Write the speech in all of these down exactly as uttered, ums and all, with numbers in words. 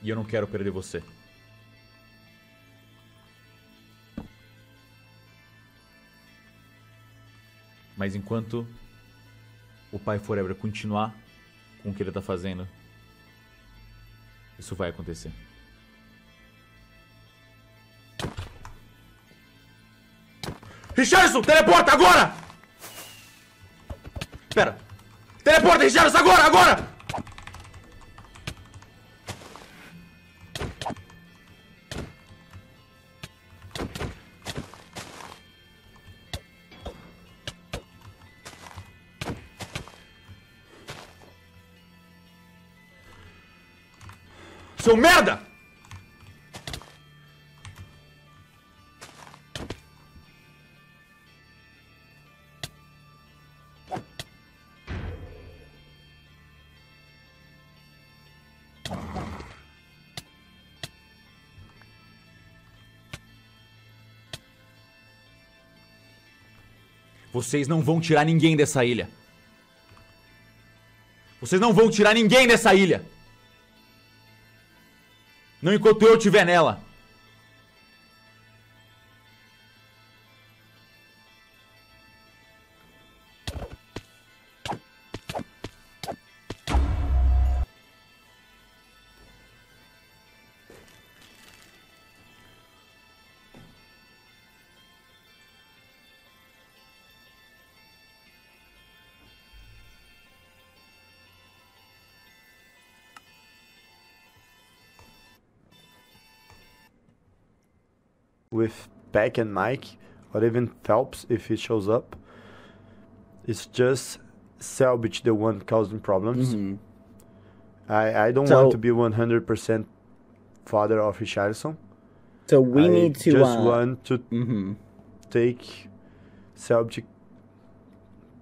E eu não quero perder você. Mas enquanto o Pai Forever continuar com o que ele tá fazendo, isso vai acontecer. Richarlyson, teleporta agora! Pera. Teleporta, Richarlyson, agora, agora! Seu merda! Vocês não vão tirar ninguém dessa ilha. Vocês não vão tirar ninguém dessa ilha. Não enquanto eu estiver nela. With Beck and Mike, or even Felps if he shows up. It's just Salvage the one causing problems. Mm-hmm. I I don't so, want to be one hundred percent father of Richarlyson. So we I need to just uh, want to mm-hmm. take Salvage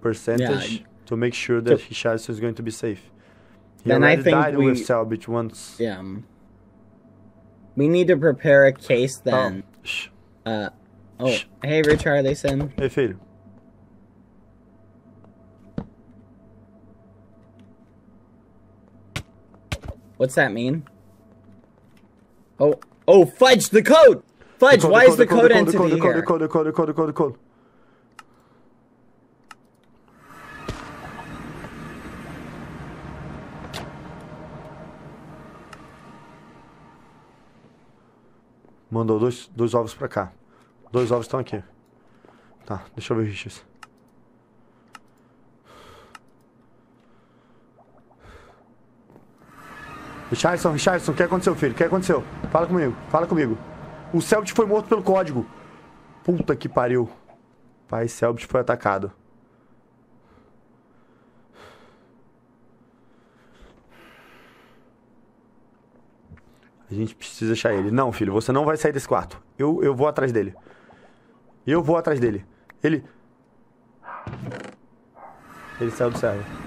percentage yeah. to make sure that so, Richarlyson is going to be safe. He then already I think died we, with Salvage once. Yeah. We need to prepare a case then. Oh. Uh, oh, Shh. Hey Richarlyson. Hey filho. What's that mean? Oh, oh, fudge the code! Fudge, the code, why the code, is the code, the code, the code entity the code, here? The code, the code, the code, the code, the code. Mandou dois, dois ovos pra cá. Dois ovos estão aqui. Tá, deixa eu ver o Richarlyson. Richarlyson, Richarlyson, o que aconteceu, filho? O que aconteceu? Fala comigo, fala comigo. O Cellbit foi morto pelo código. Puta que pariu. Pai, Cellbit foi atacado. A gente precisa achar ele. Não, filho, você não vai sair desse quarto. Eu, eu vou atrás dele. Eu vou atrás dele. Ele... Ele saiu do server.